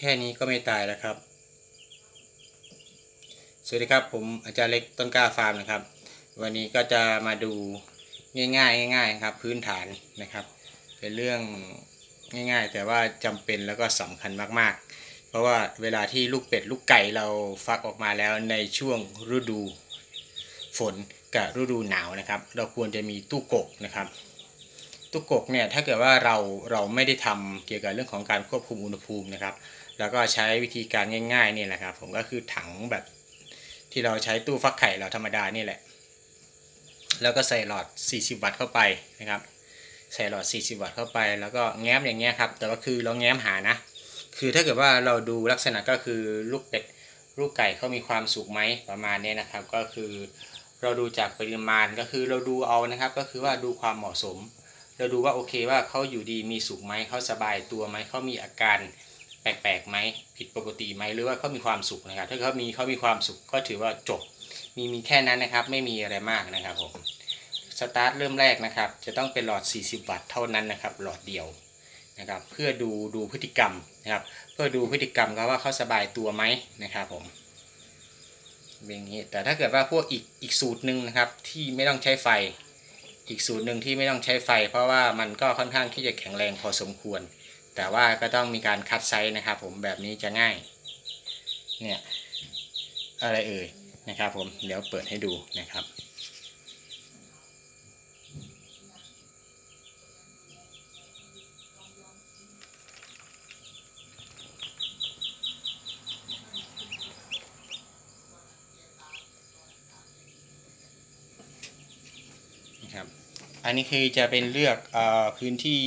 แค่นี้ก็ไม่ตายแล้วครับสวัสดีครับผมอาจารย์เล็กต้นกล้าฟาร์มนะครับวันนี้ก็จะมาดูง่ายๆนะครับพื้นฐานนะครับเป็นเรื่องง่ายๆแต่ว่าจำเป็นแล้วก็สำคัญมากๆเพราะว่าเวลาที่ลูกเป็ดลูกไก่เราฟักออกมาแล้วในช่วงฤดูฝนกับฤดูหนาวนะครับเราควรจะมีตู้กกนะครับตู้กกเนี่ยถ้าเกิดว่าเราไม่ได้ทำเกี่ยวกับเรื่องของการควบคุมอุณหภูมินะครับแล้วก็ใช้วิธีการง่ายๆนี่แหละครับผมก็คือถังแบบที่เราใช้ตู้ฟักไข่เราธรรมดานี่แหละแล้วก็ใส่หลอด40วัตต์เข้าไปนะครับใส่หลอด40วัตต์เข้าไปแล้วก็แง้มอย่างเงี้ยครับแต่ว่าคือเราแง้มหานะคือถ้าเกิดว่าเราดูลักษณะก็คือลูกเป็ดลูกไก่เขามีความสุกไหมประมาณนี้นะครับก็คือเราดูจากปริมาณก็คือเราดูเอานะครับก็คือว่าดูความเหมาะสมเราดูว่าโอเคว่าเขาอยู่ดีมีสุกไหมเขาสบายตัวไหมเขามีอาการแปลกๆไหมผิดปกติไหมหรือว่าเขามีความสุขนะครับถ้าเขามีความสุขก็ถือว่าจบมีแค่นั้นนะครับไม่มีอะไรมากนะครับผมสตาร์ทเริ่มแรกนะครับจะต้องเป็นหลอด40วัตต์เท่านั้นนะครับหลอดเดียวนะครับเพื่อดูพฤติกรรมนะครับเพื่อดูพฤติกรรมเขาว่าเขาสบายตัวไหมนะครับผมอย่างนี้แต่ถ้าเกิดว่าพวกอีกสูตรหนึ่งนะครับที่ไม่ต้องใช้ไฟอีกสูตรหนึ่งที่ไม่ต้องใช้ไฟเพราะว่ามันก็ค่อนข้างที่จะแข็งแรงพอสมควรแต่ว่าก็ต้องมีการคัดไซส์นะครับผมแบบนี้จะง่ายเนี่ยอะไรเอ่ยนะครับผมเดี๋ยวเปิดให้ดูนะครับนะครับอันนี้คือจะเป็นเลือกพื้นที่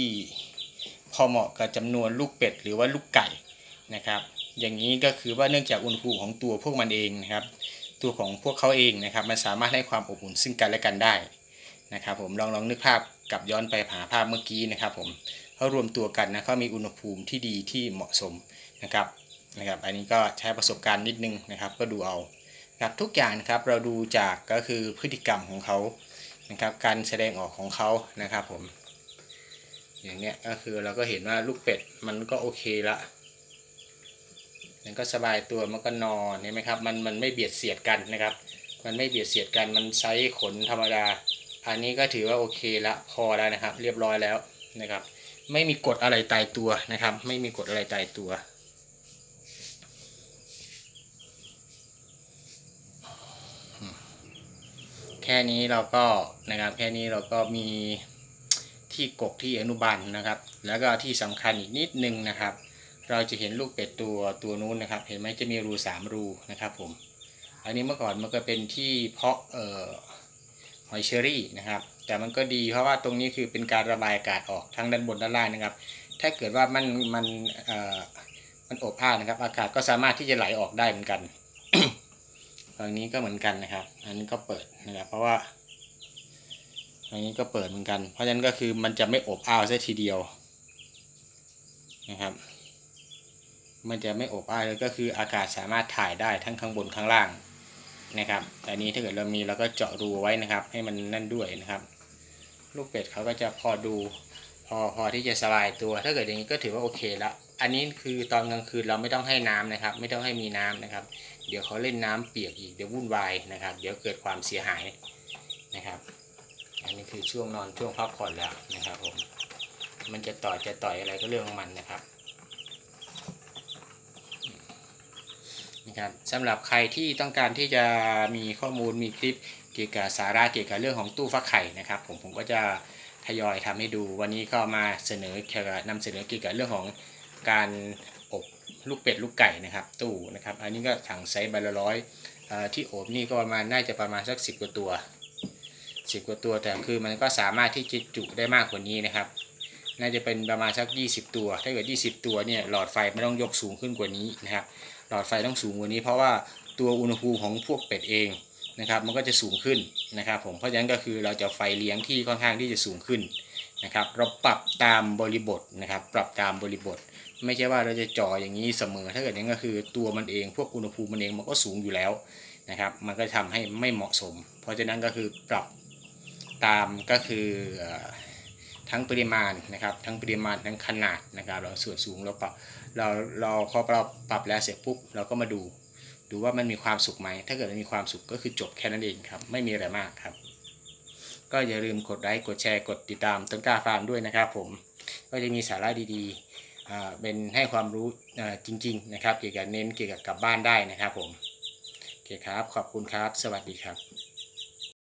พอเหมาะกับจำนวนลูกเป็ดหรือว่าลูกไก่นะครับอย่างนี้ก็คือว่าเนื่องจากอุณหภูมิของตัวพวกมันเองนะครับตัวของพวกเขาเองนะครับมันสามารถให้ความอบอุ่นซึ่งกันและกันได้นะครับผมลองนึกภาพกลับย้อนไปหาภาพเมื่อกี้นะครับผมเขารวมตัวกันนะเขามีอุณหภูมิที่ดีที่เหมาะสมนะครับอันนี้ก็ใช้ประสบการณ์นิดนึงนะครับก็ดูเอาครับทุกอย่างนะครับเราดูจากก็คือพฤติกรรมของเขานะครับการแสดงออกของเขานะครับผมอย่างเงี้ยก็คือเราก็เห็นว่าลูกเป็ดมันก็โอเคละมันก็สบายตัวมันก็นอนเห็นไหมครับมันไม่เบียดเสียดกันนะครับมันไม่เบียดเสียดกันมันไซส์ขนธรรมดาอันนี้ก็ถือว่าโอเคละพอแล้วนะครับเรียบร้อยแล้วนะครับไม่มีกฎอะไรตายตัวนะครับไม่มีกฎอะไรตายตัวแค่นี้เราก็นะครับแค่นี้เราก็มีที่กกที่อนุบาลนะครับแล้วก็ที่สำคัญอีกนิดนึงนะครับเราจะเห็นลูกเป็ดตัวนู้นนะครับเห็นไหมจะมีรู3รูนะครับผมอันนี้เมื่อก่อนมันก็เป็นที่เพาะหอยเชอรี่นะครับแต่มันก็ดีเพราะว่าตรงนี้คือเป็นการระบายอากาศออกทั้งด้านบนด้านล่างนะครับถ้าเกิดว่ามันอบอ้าวนะครับอากาศก็สามารถที่จะไหลออกได้เหมือนกัน ฝั่งนี้ก็เหมือนกันนะครับอันนี้ก็เปิดนะครับเพราะว่าอันนี้ก็เปิดเหมือนกันเพราะฉะนั้นก็คือมันจะไม่อบอ้าวซะทีเดียวนะครับมันจะไม่อบอ้าวเลยก็คืออากาศสามารถถ่ายได้ทั้งข้างบนข้างล่างนะครับแต่นี้ถ้าเกิดเรามีเราก็เจาะรูไว้นะครับให้มันนั่นด้วยนะครับลูกเป็ดเขาก็จะพอดูพอที่จะสบายตัวถ้าเกิดอย่างนี้ก็ถือว่าโอเคละอันนี้คือตอนกลางคืนเราไม่ต้องให้น้ำนะครับไม่ต้องให้มีน้ำนะครับเดี๋ยวเขาเล่นน้ำเปียกอีกเดี๋ยววุ่นวายนะครับเดี๋ยวเกิดความเสียหายนะครับอันนี้คือช่วงนอนช่วงพักผ่อนแล้วนะครับผมมันจะต่อยอะไรก็เรื่องของมันนะครับสำหรับใครที่ต้องการที่จะมีข้อมูลมีคลิปเกี่ยวกับสาระเกี่ยวกับเรื่องของตู้ฟักไข่นะครับผมก็จะทยอยทำให้ดูวันนี้ก็มาเสนอเกี่ยวกับเรื่องของการอบลูกเป็ดลูกไก่นะครับตู้นะครับอันนี้ก็ถังไซส์ใบละ100ที่อบนี่ก็ประมาณน่าจะประมาณสัก10 กว่าตัวแต่คือมันก็สามารถที่จะจุได้มากกว่านี้นะครับน่าจะเป็นประมาณสัก20ตัวถ้าเกิด20ตัวเนี่ยหลอดไฟไม่ต้องยกสูงขึ้นกว่านี้นะครับหลอดไฟต้องสูงกว่านี้เพราะว่าตัวอุณหภูมิของพวกเป็ดเองนะครับมันก็จะสูงขึ้นนะครับผมเพราะฉะนั้นก็คือเราจะไฟเลี้ยงที่ค่อนข้างที่จะสูงขึ้นนะครับเราปรับตามบริบทนะครับปรับตามบริบทไม่ใช่ว่าเราจะจ่ออย่างนี้เสมอถ้าเกิดอย่างนี้ก็คือตัวมันเองพวกอุณหภูมิมันเองมันก็สูงอยู่แล้วนะครับมันก็ทำให้ไม่เหมาะสมเพราะฉะนั้นก็คือปรับตามก็คือ ทั้งปริมาณนะครับทั้งปริมาณทั้งขนาดนะครับเราส่วนสูงเราปรับเราปรับแล้วเสร็จปุ๊บเราก็มาดูว่ามันมีความสุขไหมถ้าเกิดมันมีความสุขก็คือจบแค่นั้นเองครับไม่มีอะไรมากครับก็อย่าลืมกดไลค์กดแชร์กดติดตามต้นกล้าฟาร์มด้วยนะครับผมก็จะมีสาระดีๆเป็นให้ความรู้จริงๆนะครับเกี่ยวกับเน้นเกี่ยวกับกลับบ้านได้นะครับผมโอเคครับขอบคุณครับสวัสดีครับ